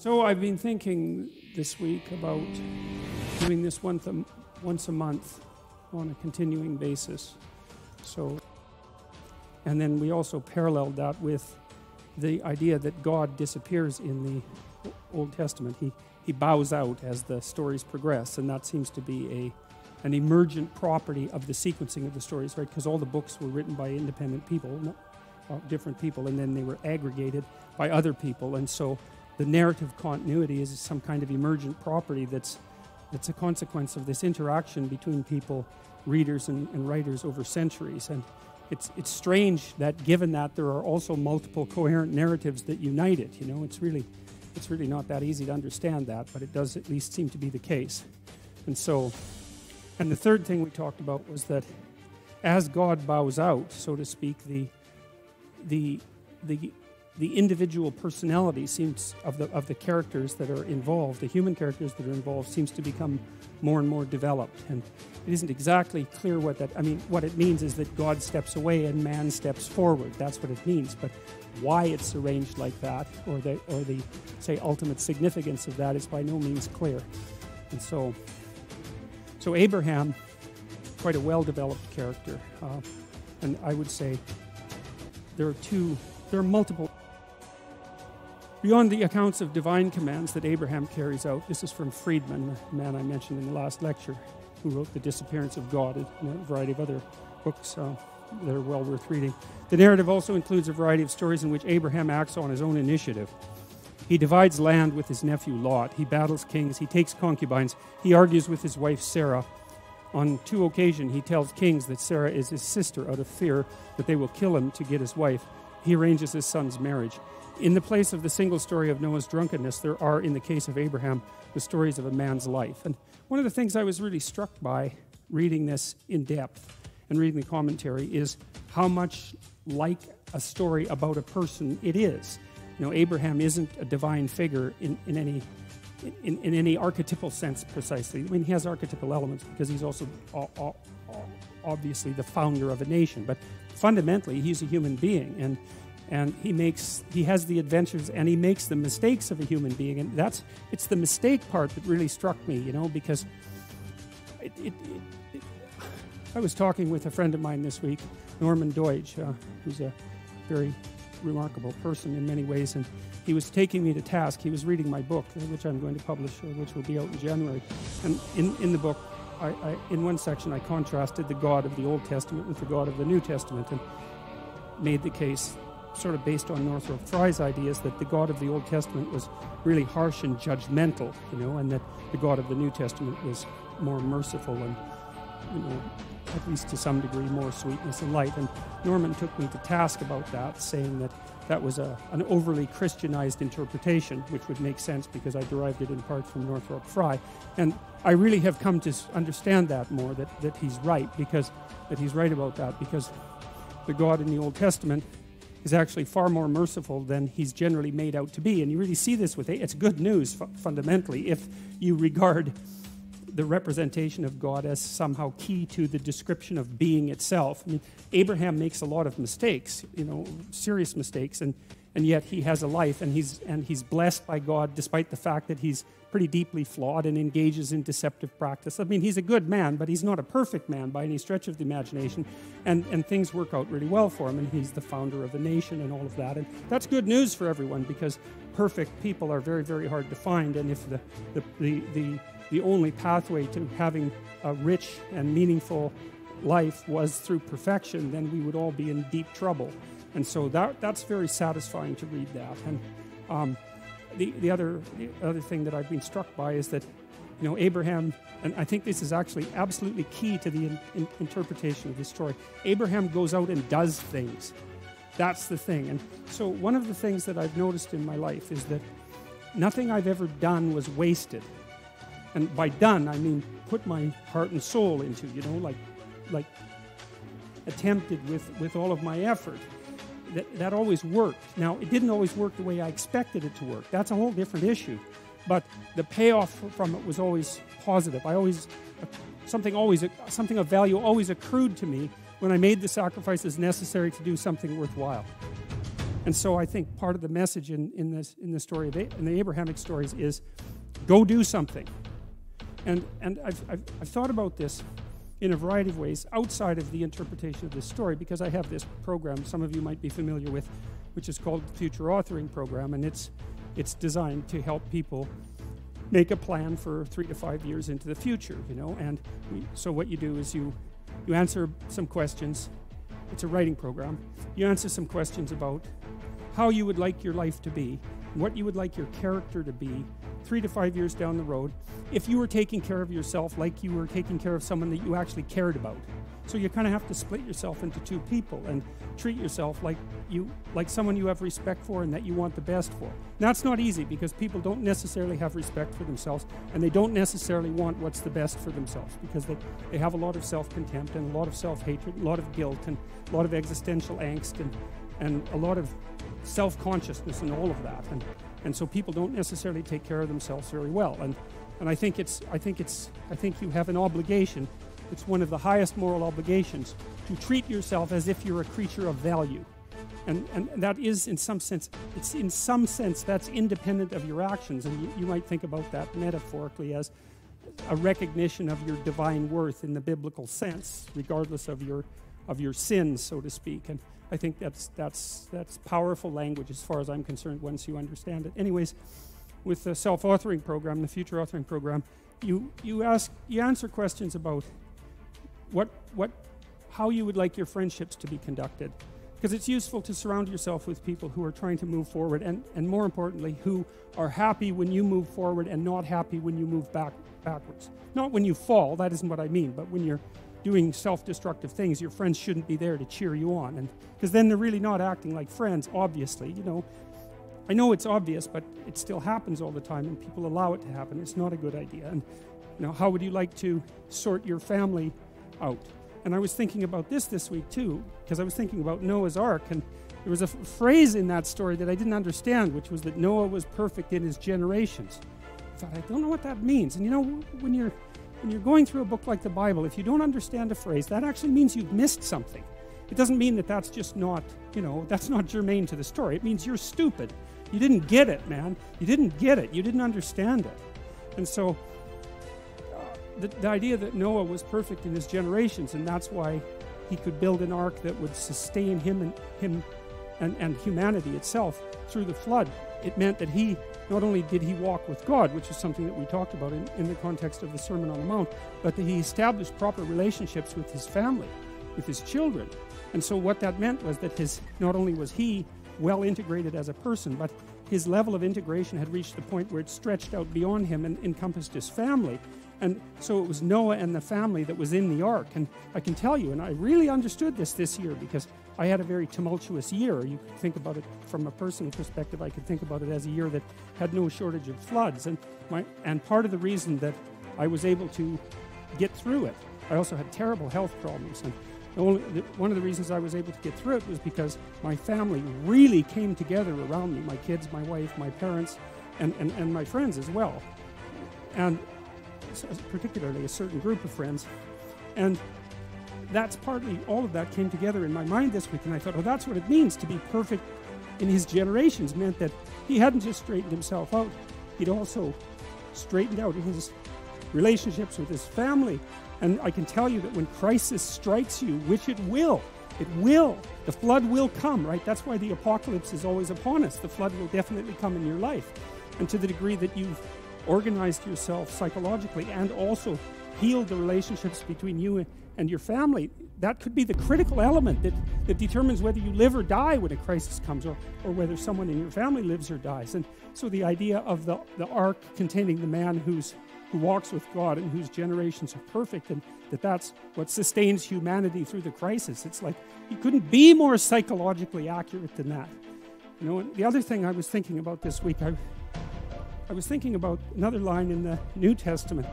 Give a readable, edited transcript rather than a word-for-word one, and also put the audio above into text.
So I've been thinking this week about doing this once a month on a continuing basis. So, and then we also paralleled that with the idea that God disappears in the Old Testament. He bows out as the stories progress, and that seems to be an emergent property of the sequencing of the stories, right? Because all the books were written by independent people, different people, and then they were aggregated by other people. And so the narrative continuity is some kind of emergent property that's a consequence of this interaction between people, readers and writers over centuries. And it's strange that given that there are also multiple coherent narratives that unite it, you know, it's really not that easy to understand that, but it does at least seem to be the case. And so, and the third thing we talked about was that as God bows out, so to speak, the individual personality seems of the characters that are involved, the human characters that are involved, seems to become more and more developed. And it isn't exactly clear what that, I mean, what it means is that God steps away and man steps forward. That's what it means. But why it's arranged like that, or the say ultimate significance of that, is by no means clear. And so Abraham, quite a well-developed character, and I would say there are multiple. Beyond the accounts of divine commands that Abraham carries out, this is from Friedman, the man I mentioned in the last lecture, who wrote The Disappearance of God and a variety of other books that are well worth reading. The narrative also includes a variety of stories in which Abraham acts on his own initiative. He divides land with his nephew Lot. He battles kings. He takes concubines. He argues with his wife Sarah. On two occasions, he tells kings that Sarah is his sister out of fear that they will kill him to get his wife. He arranges his son's marriage. In the place of the single story of Noah's drunkenness, there are, in the case of Abraham, the stories of a man's life. And one of the things I was really struck by reading this in depth and reading the commentary is how much like a story about a person it is. You know, Abraham isn't a divine figure in any archetypal sense precisely. I mean, he has archetypal elements because he's also obviously the founder of a nation, but fundamentally he's a human being, and he has the adventures and he makes the mistakes of a human being, and it's the mistake part that really struck me, you know, because I was talking with a friend of mine this week, Norman Deutsch, who's a very remarkable person in many ways, and he was taking me to task. He was reading my book, which I'm going to publish, which will be out in January, and in the book I, in one section, I contrasted the God of the Old Testament with the God of the New Testament, and made the case, sort of based on Northrop Frye's ideas, that the God of the Old Testament was really harsh and judgmental, you know, and that the God of the New Testament was more merciful and, you know, at least to some degree, more sweetness and light. And Norman took me to task about that, saying that that was an overly Christianized interpretation, which would make sense because I derived it in part from Northrop Frye. And I really have come to understand that more, that he's right, because that he's right about that, because the God in the Old Testament is actually far more merciful than he's generally made out to be. And you really see this with it. It's good news fundamentally if you regard the representation of God as somehow key to the description of being itself. I mean, Abraham makes a lot of mistakes, you know, serious mistakes, and yet he has a life, and he's blessed by God despite the fact that he's pretty deeply flawed and engages in deceptive practice. I mean, he's a good man, but he's not a perfect man by any stretch of the imagination, and things work out really well for him, and he's the founder of a nation and all of that, and that's good news for everyone, because perfect people are very, very hard to find, and if the only pathway to having a rich and meaningful life was through perfection, then we would all be in deep trouble. And so that's very satisfying to read that. And the other thing that I've been struck by is that, you know, Abraham, and I think this is actually absolutely key to the interpretation of this story, Abraham goes out and does things. That's the thing. And so one of the things that I've noticed in my life is that nothing I've ever done was wasted. And by done, I mean put my heart and soul into, you know, like attempted with all of my effort. That always worked. Now, it didn't always work the way I expected it to work. That's a whole different issue. But the payoff from it was always positive. Something of value always accrued to me when I made the sacrifices necessary to do something worthwhile. And so I think part of the message in the story of in the Abrahamic stories is, go do something. And I've thought about this in a variety of ways outside of the interpretation of this story, because I have this program some of you might be familiar with, which is called Future Authoring Program, and it's designed to help people make a plan for 3 to 5 years into the future, you know. And so what you do is you answer some questions. It's a writing program. You answer some questions about how you would like your life to be, what you would like your character to be 3 to 5 years down the road, if you were taking care of yourself like you were taking care of someone that you actually cared about. So you kind of have to split yourself into two people and treat yourself like someone you have respect for and that you want the best for. Now, that's not easy, because people don't necessarily have respect for themselves, and they don't necessarily want what's the best for themselves, because they have a lot of self-contempt and a lot of self-hatred, a lot of guilt and a lot of existential angst and a lot of self-consciousness and all of that. And so people don't necessarily take care of themselves very well. And I think you have an obligation. It's one of the highest moral obligations to treat yourself as if you're a creature of value. And that is, in some sense, that's independent of your actions. And you might think about that metaphorically as a recognition of your divine worth in the biblical sense, regardless of your sins, so to speak. And I think that's powerful language, as far as I'm concerned, once you understand it. Anyways, with the self-authoring program, the Future Authoring Program, you answer questions about how you would like your friendships to be conducted, because it's useful to surround yourself with people who are trying to move forward, and more importantly, who are happy when you move forward and not happy when you move backwards. Not when you fall, that isn't what I mean, but when you're doing self-destructive things, your friends shouldn't be there to cheer you on, and because then they're really not acting like friends, obviously, you know. I know it's obvious, but it still happens all the time, and people allow it to happen. It's not a good idea. And you know, how would you like to sort your family out? And I was thinking about this week too, because I was thinking about Noah's Ark, and there was a phrase in that story that I didn't understand, which was that Noah was perfect in his generations. I thought, I don't know what that means. And you know, when you're going through a book like the Bible, if you don't understand a phrase, that actually means you've missed something. It doesn't mean that that's just not, you know, that's not germane to the story. It means you're stupid. You didn't get it, man. You didn't get it. You didn't understand it. And so the idea that Noah was perfect in his generations, and that's why he could build an ark that would sustain him and humanity itself through the flood, it meant that he, not only did he walk with God, which is something that we talked about in the context of the Sermon on the Mount, but that he established proper relationships with his family, with his children. And so what that meant was that not only was he well integrated as a person, but his level of integration had reached the point where it stretched out beyond him and encompassed his family. And so it was Noah and the family that was in the ark. And I can tell you, and I really understood this year, because I had a very tumultuous year. You could think about it from a personal perspective. I could think about it as a year that had no shortage of floods. And part of the reason that I was able to get through it, I also had terrible health problems. And one of the reasons I was able to get through it was because my family really came together around me, my kids, my wife, my parents, and my friends as well, and particularly a certain group of friends. And that's partly, all of that came together in my mind this week, and I thought, oh, that's what it means to be perfect in his generations. Meant that he hadn't just straightened himself out, he'd also straightened out his relationships with his family. And I can tell you that when crisis strikes you, which it will, the flood will come, right? That's why the apocalypse is always upon us. The flood will definitely come in your life. And to the degree that you've organized yourself psychologically and also healed the relationships between you and your family, that could be the critical element that determines whether you live or die when a crisis comes, or whether someone in your family lives or dies. And so the idea of the ark containing the man who walks with God and whose generations are perfect, and that's what sustains humanity through the crisis. It's like, you couldn't be more psychologically accurate than that. You know, and the other thing I was thinking about this week, I was thinking about another line in the New Testament.